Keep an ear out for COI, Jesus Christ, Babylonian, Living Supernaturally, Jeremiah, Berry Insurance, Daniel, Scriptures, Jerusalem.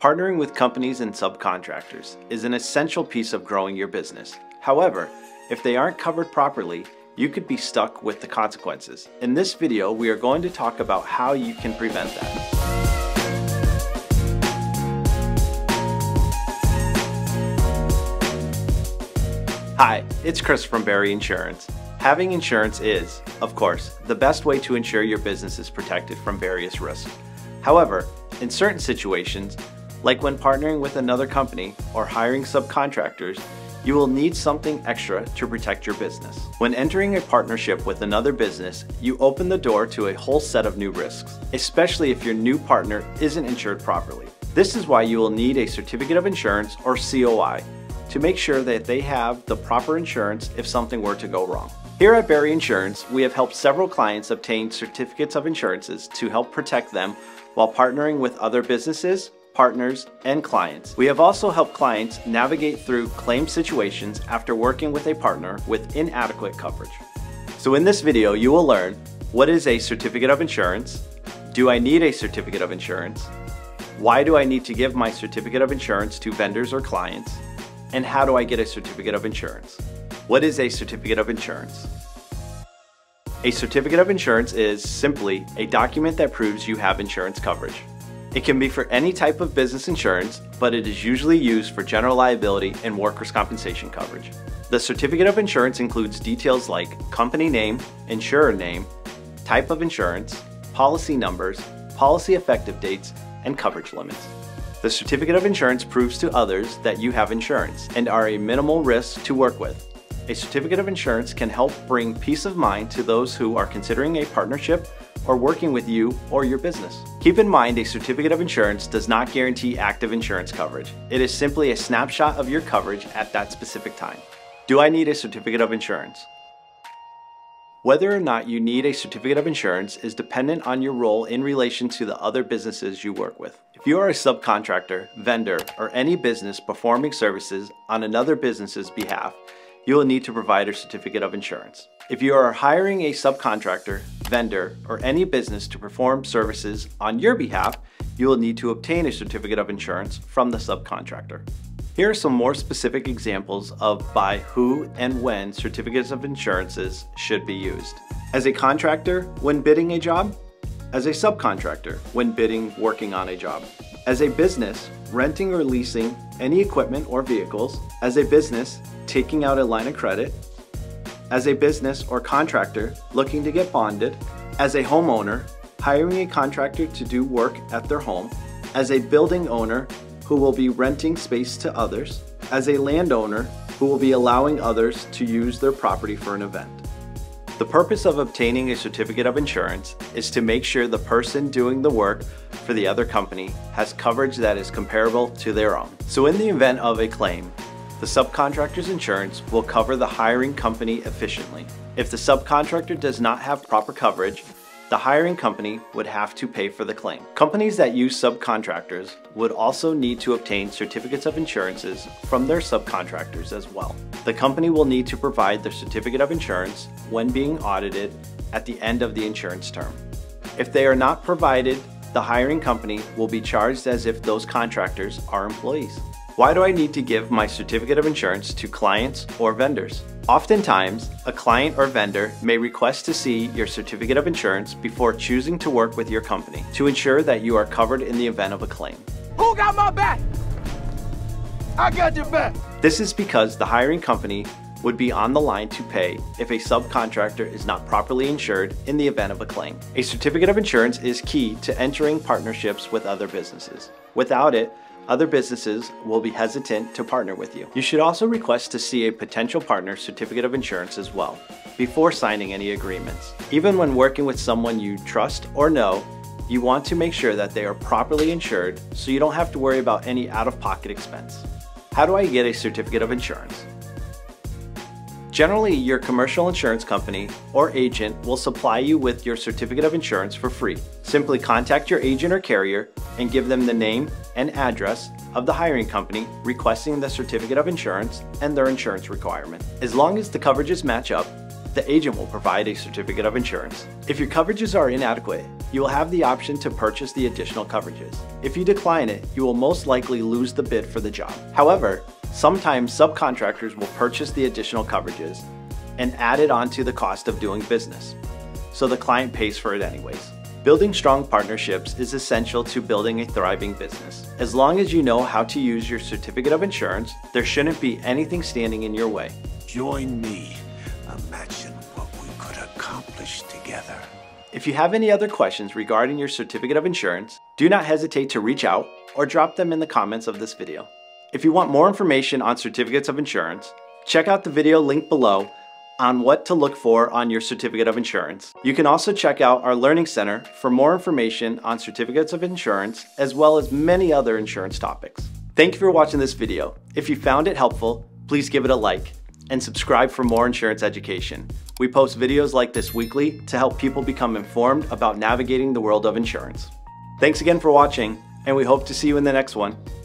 Partnering with companies and subcontractors is an essential piece of growing your business. However, if they aren't covered properly, you could be stuck with the consequences. In this video, we are going to talk about how you can prevent that. Hi, it's Chris from Berry Insurance. Having insurance is, of course, the best way to ensure your business is protected from various risks. However, in certain situations, like when partnering with another company or hiring subcontractors, you will need something extra to protect your business. When entering a partnership with another business, you open the door to a whole set of new risks, especially if your new partner isn't insured properly. This is why you will need a certificate of insurance or COI to make sure that they have the proper insurance if something were to go wrong. Here at Berry Insurance, we have helped several clients obtain certificates of insurances to help protect them while partnering with other businesses, partners, and clients. We have also helped clients navigate through claim situations after working with a partner with inadequate coverage. So in this video, you will learn what is a certificate of insurance, do I need a certificate of insurance, why do I need to give my certificate of insurance to vendors or clients, and how do I get a certificate of insurance? What is a certificate of insurance? A certificate of insurance is simply a document that proves you have insurance coverage. It can be for any type of business insurance, but it is usually used for general liability and workers' compensation coverage. The certificate of insurance includes details like company name, insurer name, type of insurance, policy numbers, policy effective dates, and coverage limits. The certificate of insurance proves to others that you have insurance and are a minimal risk to work with. A certificate of insurance can help bring peace of mind to those who are considering a partnership or working with you or your business. Keep in mind, a certificate of insurance does not guarantee active insurance coverage. It is simply a snapshot of your coverage at that specific time. Do I need a certificate of insurance? Whether or not you need a certificate of insurance is dependent on your role in relation to the other businesses you work with. If you are a subcontractor, vendor, or any business performing services on another business's behalf, you will need to provide a certificate of insurance. If you are hiring a subcontractor, vendor, or any business to perform services on your behalf, you will need to obtain a certificate of insurance from the subcontractor. Here are some more specific examples of by who and when certificates of insurances should be used. As a contractor, when bidding a job. As a subcontractor, when bidding working on a job. As a business, renting or leasing any equipment or vehicles. As a business, taking out a line of credit. As a business or contractor looking to get bonded. As a homeowner, hiring a contractor to do work at their home. As a building owner who will be renting space to others. As a landowner who will be allowing others to use their property for an event. The purpose of obtaining a certificate of insurance is to make sure the person doing the work for the other company has coverage that is comparable to their own. So in the event of a claim, the subcontractor's insurance will cover the hiring company efficiently. If the subcontractor does not have proper coverage, the hiring company would have to pay for the claim. Companies that use subcontractors would also need to obtain certificates of insurances from their subcontractors as well. The company will need to provide their certificate of insurance when being audited at the end of the insurance term. If they are not provided, the hiring company will be charged as if those contractors are employees. Why do I need to give my certificate of insurance to clients or vendors? Oftentimes, a client or vendor may request to see your certificate of insurance before choosing to work with your company to ensure that you are covered in the event of a claim. Who got my back? I got your back. This is because the hiring company would be on the line to pay if a subcontractor is not properly insured in the event of a claim. A certificate of insurance is key to entering partnerships with other businesses. Without it, other businesses will be hesitant to partner with you. You should also request to see a potential partner's certificate of insurance as well, before signing any agreements. Even when working with someone you trust or know, you want to make sure that they are properly insured so you don't have to worry about any out-of-pocket expense. How do I get a certificate of insurance? Generally, your commercial insurance company or agent will supply you with your certificate of insurance for free. Simply contact your agent or carrier and give them the name and address of the hiring company requesting the certificate of insurance and their insurance requirement. As long as the coverages match up, the agent will provide a certificate of insurance. If your coverages are inadequate, you will have the option to purchase the additional coverages. If you decline it, you will most likely lose the bid for the job. However, sometimes subcontractors will purchase the additional coverages and add it onto the cost of doing business, so the client pays for it anyways. Building strong partnerships is essential to building a thriving business. As long as you know how to use your certificate of insurance, there shouldn't be anything standing in your way. Join me. Imagine what we could accomplish together. If you have any other questions regarding your certificate of insurance, do not hesitate to reach out or drop them in the comments of this video. If you want more information on certificates of insurance, check out the video linked below on what to look for on your certificate of insurance. You can also check out our Learning Center for more information on certificates of insurance, as well as many other insurance topics. Thank you for watching this video. If you found it helpful, please give it a like and subscribe for more insurance education. We post videos like this weekly to help people become informed about navigating the world of insurance. Thanks again for watching, and we hope to see you in the next one.